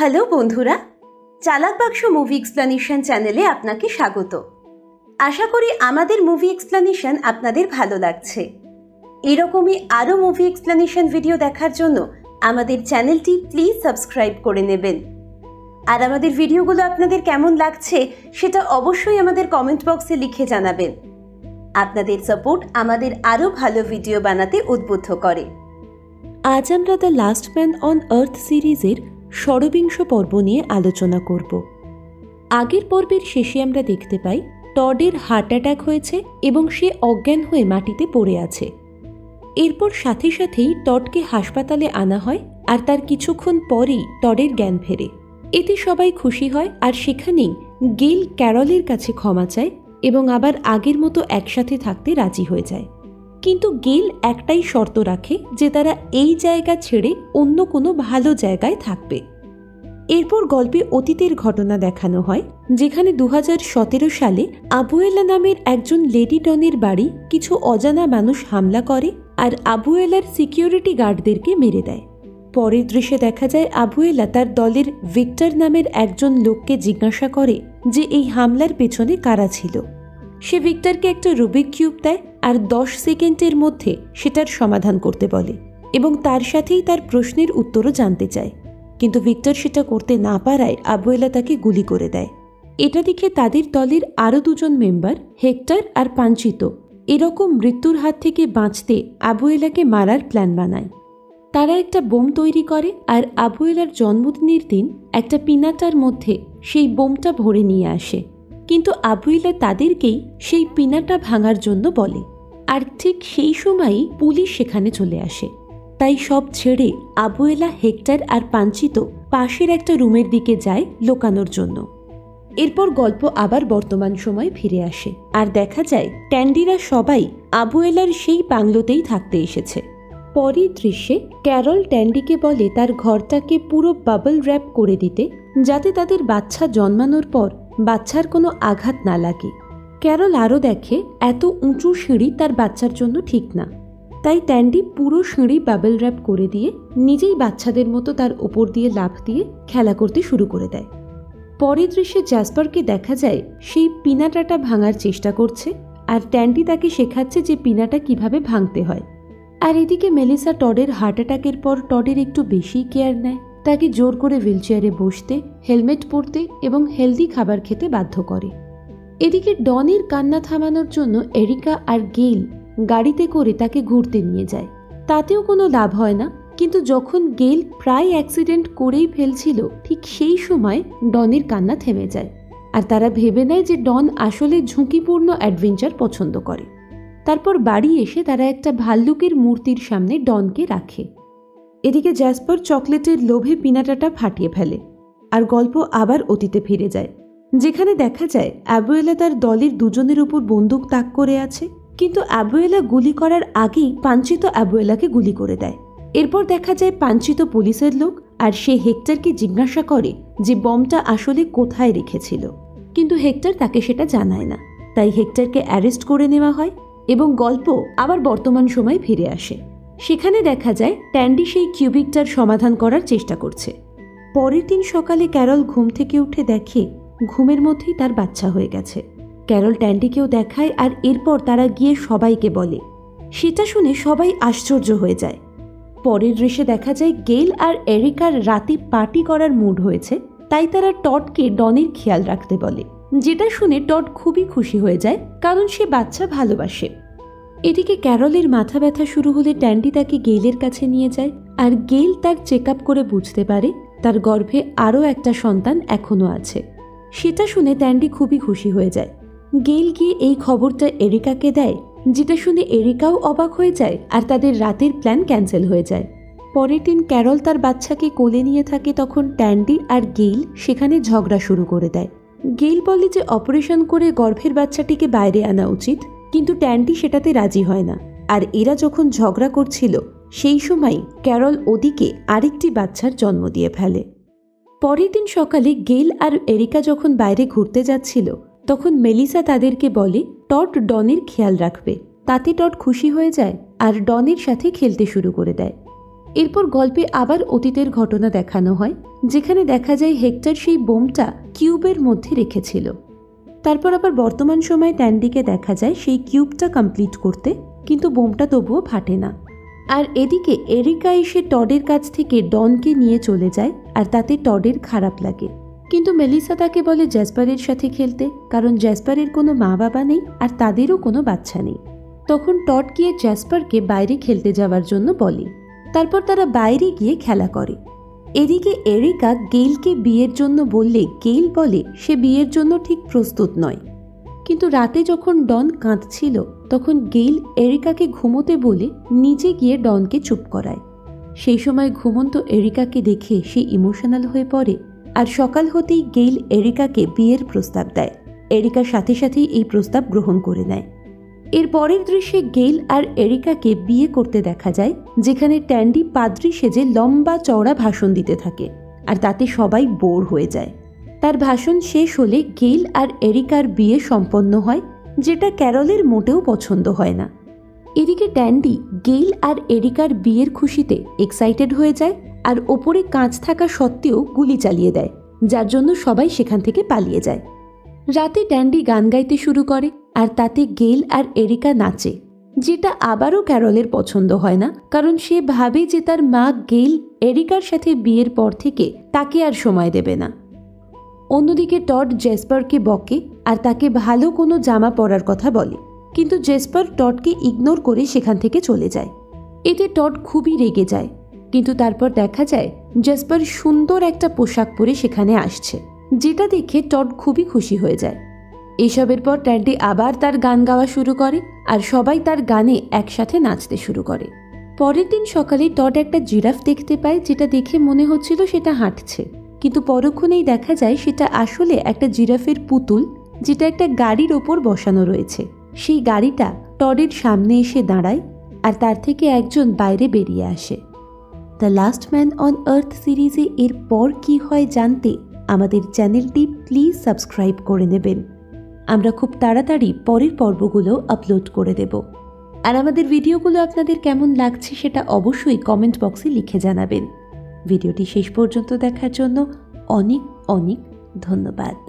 Hello বন্ধুরা, চালাক বাক্স মুভি এক্সপ্লানেশন চ্যানেলে আপনাকে স্বাগত। আশা করি আমাদের মুভি এক্সপ্লানেশন আপনাদের ভালো লাগছে। এরকমই আরও মুভি এক্সপ্লানেশন ভিডিও দেখার জন্য আমাদের চ্যানেলটি প্লিজ সাবস্ক্রাইব করে নেবেন। আর আমাদের ভিডিওগুলো আপনাদের কেমন লাগছে সেটা অবশ্যই আমাদের কমেন্ট বক্সে লিখে জানাবেন। আপনাদের সাপোর্ট আমাদের আরও ভালো ভিডিও বানাতে উদ্বুদ্ধ করে। আজ আমরা the last man on earth সিরিজের ষড়বিংশ পর্ব নিয়ে আলোচনা করব। আগের পর্বের শেষে আমরা দেখতে পাই টডের হার্ট অ্যাটাক হয়েছে এবং সে অজ্ঞান হয়ে মাটিতে পড়ে আছে। এরপর সাথে সাথেই টডকে হাসপাতালে আনা হয় আর তার কিছুক্ষণ পরেই টডের জ্ঞান ফেরে। এতে সবাই খুশি হয় আর সেখানেই গেল ক্যারলের কাছে ক্ষমা চায় এবং আবার আগের মতো একসাথে থাকতে রাজি হয়ে যায়। কিন্তু গেল একটাই শর্ত রাখে যে তারা এই জায়গা ছেড়ে অন্য কোনো ভালো জায়গায় থাকবে। এরপর গল্পে অতীতের ঘটনা দেখানো হয়, যেখানে 2017 সালে আবুয়েলা নামের একজন লেডি টনের বাড়ি কিছু অজানা মানুষ হামলা করে আর আবুয়েলার সিকিউরিটি গার্ডদেরকে মেরে দেয়। পরের দৃশ্যে দেখা যায় আবুয়েলা তার দলের ভিক্টর নামের একজন লোককে জিজ্ঞাসা করে যে এই হামলার পেছনে কারা ছিল। সে ভিক্টরকে একটা রুবিক কিউব দেয় আর 10 সেকেন্ডের মধ্যে সেটার সমাধান করতে বলে এবং তার সাথেই তার প্রশ্নের উত্তরও জানতে চায়। কিন্তু ভিক্টর সেটা করতে না পারায় আবুয়েলা তাকে গুলি করে দেয়। এটা দেখে তাদের দলের আরও 2 জন মেম্বার হেক্টর আর পাঞ্চিত এরকম মৃত্যুর হাত থেকে বাঁচতে আবুয়েলাকে মারার প্ল্যান বানায়। তারা একটা বোম তৈরি করে আর আবুয়েলার জন্মদিনের দিন একটা পিনাটার মধ্যে সেই বোমটা ভরে নিয়ে আসে। কিন্তু আবুয়েলা তাদেরকেই সেই পিনাটা ভাঙার জন্য বলে আর ঠিক সেই সময়ই পুলিশ সেখানে চলে আসে। তাই সব ছেড়ে আবুয়েলা, হেক্টর আর পাঞ্চিত পাশের একটা রুমের দিকে যায় লোকানোর জন্য। এরপর গল্প আবার বর্তমান সময়ে ফিরে আসে আর দেখা যায় ট্যান্ডিরা সবাই আবুয়েলার সেই বাংলোতেই থাকতে এসেছে। পরের দৃশ্যে ক্যারল ট্যান্ডিকে বলে তার ঘরটাকে পুরো বাবল র্যাপ করে দিতে, যাতে তাদের বাচ্চা জন্মানোর পর বাচ্চার কোনো আঘাত না লাগে। ক্যারল আরও দেখে এত উঁচু সিঁড়ি তার বাচ্চার জন্য ঠিক না, তাই ট্যান্ডি পুরো সিঁড়ি বাবল র্যাপ করে দিয়ে নিজেই বাচ্চাদের মতো তার ওপর দিয়ে লাফ দিয়ে খেলা করতে শুরু করে দেয়। পরের দৃশ্যে জ্যাসপারকে দেখা যায় সেই পিনাটাটা ভাঙার চেষ্টা করছে আর ট্যান্ডি তাকে শেখাচ্ছে যে পিনাটা কিভাবে ভাঙতে হয়। আর এদিকে মেলিসা টডের হার্ট অ্যাটাকের পর টডের একটু বেশি কেয়ার নেয়, তাকে জোর করে হুইল চেয়ারে বসতে, হেলমেট পরতে এবং হেলদি খাবার খেতে বাধ্য করে। এদিকে ডনের কান্না থামানোর জন্য এরিকা আর গেইল গাড়িতে করে তাকে ঘুরতে নিয়ে যায়। তাতেও কোনো লাভ হয় না, কিন্তু যখন গেইল প্রায় অ্যাক্সিডেন্ট করেই ফেলছিল ঠিক সেই সময় ডনের কান্না থেমে যায় আর তারা ভেবে নেয় যে ডন আসলে ঝুঁকিপূর্ণ অ্যাডভেঞ্চার পছন্দ করে। তারপর বাড়ি এসে তারা একটা ভাল্লুকের মূর্তির সামনে ডনকে রাখে। এদিকে জ্যাসপার চকলেটের লোভে পিনাটাটা ফাটিয়ে ফেলে আর গল্প আবার অতীতে ফিরে যায়, যেখানে দেখা যায় আবুয়েলা তার দলের 2 জনের উপর বন্দুক তাক করে আছে। কিন্তু আবুয়েলা গুলি করার আগেই পাঞ্চিত আবুয়েলাকে গুলি করে দেয়। এরপর দেখা যায় পাঞ্চিত পুলিশের লোক আর সে হেক্টরকে জিজ্ঞাসা করে যে বমটা আসলে কোথায় রেখেছিল, কিন্তু হেক্টর তাকে সেটা জানায় না। তাই হেক্টরকে অ্যারেস্ট করে নেওয়া হয় এবং গল্প আবার বর্তমান সময়ে ফিরে আসে। সেখানে দেখা যায় ট্যান্ডি সেই কিউবিকটার সমাধান করার চেষ্টা করছে। পরের দিন সকালে ক্যারল ঘুম থেকে উঠে দেখে ঘুমের মধ্যেই তার বাচ্চা হয়ে গেছে। ক্যারল ট্যান্ডিকেও দেখায় আর এরপর তারা গিয়ে সবাইকে বলে। সেটা শুনে সবাই আশ্চর্য হয়ে যায়। পরের দৃশ্যে দেখা যায় গেল আর এরিকার রাতে পার্টি করার মুড হয়েছে, তাই তারা টডকে ডনের খেয়াল রাখতে বলে, যেটা শুনে টড খুবই খুশি হয়ে যায় কারণ সে বাচ্চা ভালোবাসে। এদিকে ক্যারলের মাথা ব্যথা শুরু হলে ট্যান্ডি তাকে গেইলের কাছে নিয়ে যায় আর গেইল তার চেক আপ করে বুঝতে পারে তার গর্ভে আরও একটা সন্তান এখনও আছে। সেটা শুনে ট্যান্ডি খুবই খুশি হয়ে যায়। গেইল গিয়ে এই খবরটা এরিকাকে দেয়, যেটা শুনে এরিকাও অবাক হয়ে যায় আর তাদের রাতের প্ল্যান ক্যান্সেল হয়ে যায়। পরের দিন ক্যারল তার বাচ্চাকে কোলে নিয়ে থাকে, তখন ট্যান্ডি আর গেইল সেখানে ঝগড়া শুরু করে দেয়। গেইল বলে যে অপারেশন করে গর্ভের বাচ্চাটিকে বাইরে আনা উচিত, কিন্তু ট্যান্ডি সেটাতে রাজি হয় না। আর এরা যখন ঝগড়া করছিল সেই সময় ক্যারল ওদিকে আরেকটি বাচ্চার জন্ম দিয়ে ফেলে। পরের দিন সকালে গেল আর এরিকা যখন বাইরে ঘুরতে যাচ্ছিল তখন মেলিসা তাদেরকে বলে টড ডনের খেয়াল রাখবে। তাতে টড খুশি হয়ে যায় আর ডনের সাথে খেলতে শুরু করে দেয়। এরপর গল্পে আবার অতীতের ঘটনা দেখানো হয়, যেখানে দেখা যায় হেক্টর সেই বোমটা কিউবের মধ্যে রেখেছিল। তারপর আবার বর্তমান সময়ে ট্যান্ডিকে দেখা যায় সেই কিউবটা কমপ্লিট করতে, কিন্তু বোমটা তবুও ফাটে না। আর এদিকে এরিকা এসে টডের কাছ থেকে ডনকে নিয়ে চলে যায়, আর তাতে টডের খারাপ লাগে। কিন্তু মেলিসা তাকে বলে জ্যাসপারের সাথে খেলতে, কারণ জ্যাসপারের কোনো মা বাবা নেই আর তাদেরও কোনো বাচ্চা নেই। তখন টড গিয়ে জ্যাসপারকে বাইরে খেলতে যাওয়ার জন্য বলে। তারপর তারা বাইরে গিয়ে খেলা করে। এদিকে এরিকা গেইলকে বিয়ের জন্য বললে গেইল বলে সে বিয়ের জন্য ঠিক প্রস্তুত নয়। কিন্তু রাতে যখন ডন কাঁদছিল তখন গেইল এরিকাকে ঘুমোতে বলে নিজে গিয়ে ডনকে চুপ করায়। সেই সময় ঘুমন্ত এরিকাকে দেখে সে ইমোশনাল হয়ে পড়ে, আর সকাল হতেই গেইল এরিকাকে বিয়ের প্রস্তাব দেয়। এরিকার সাথে সাথেই এই প্রস্তাব গ্রহণ করে নেয়। এর পরের দৃশ্যে গেইল আর এরিকাকে বিয়ে করতে দেখা যায়, যেখানে ট্যান্ডি পাদ্রি সেজে লম্বা চওড়া ভাষণ দিতে থাকে, আর তাতে সবাই বোর হয়ে যায়। তার ভাষণ শেষ হলে গেইল আর এরিকার বিয়ে সম্পন্ন হয়, যেটা ক্যারলের মোটেও পছন্দ হয় না। এদিকে ট্যান্ডি গেইল আর এরিকার বিয়ের খুশিতে এক্সাইটেড হয়ে যায়, আর ওপরে কাঁচ থাকা সত্ত্বেও গুলি চালিয়ে দেয়, যার জন্য সবাই সেখান থেকে পালিয়ে যায়। রাতে ট্যান্ডি গান গাইতে শুরু করে, আর তাতে গেইল আর এরিকা নাচে, যেটা আবারও ক্যারলের পছন্দ হয় না, কারণ সে ভাবে যে তার মা গেইল এরিকার সাথে বিয়ের পর থেকে তাকে আর সময় দেবে না। অন্যদিকে টড জেসপারকে বকে, আর তাকে ভালো কোনো জামা পরার কথা বলে, কিন্তু জেসপার টডকে ইগনোর করে সেখান থেকে চলে যায়। এতে টড খুবই রেগে যায়, কিন্তু তারপর দেখা যায় জেসপার সুন্দর একটা পোশাক পরে সেখানে আসছে, যেটা দেখে টড খুবই খুশি হয়ে যায়। এসবের পর ট্যান্ডি আবার তার গান গাওয়া শুরু করে, আর সবাই তার গানে একসাথে নাচতে শুরু করে। পরের দিন সকালে টড একটা জিরাফ দেখতে পায়, যেটা দেখে মনে হচ্ছিল সেটা হাঁটছে, কিন্তু পরক্ষণেই দেখা যায় সেটা আসলে একটা জিরাফের পুতুল, যেটা একটা গাড়ির ওপর বসানো রয়েছে। সেই গাড়িটা টডের সামনে এসে দাঁড়ায়, আর তার থেকে একজন বাইরে বেরিয়ে আসে। The last man on earth সিরিজে এর পর কী হয় জানতে আমাদের চ্যানেলটি প্লিজ সাবস্ক্রাইব করে নেবেন। আমরা খুব তাড়াতাড়ি পরের পর্বগুলো আপলোড করে দেব। আর আমাদের ভিডিওগুলো আপনাদের কেমন লাগছে সেটা অবশ্যই কমেন্ট বক্সে লিখে জানাবেন। ভিডিওটি শেষ পর্যন্ত দেখার জন্য অনেক অনেক ধন্যবাদ।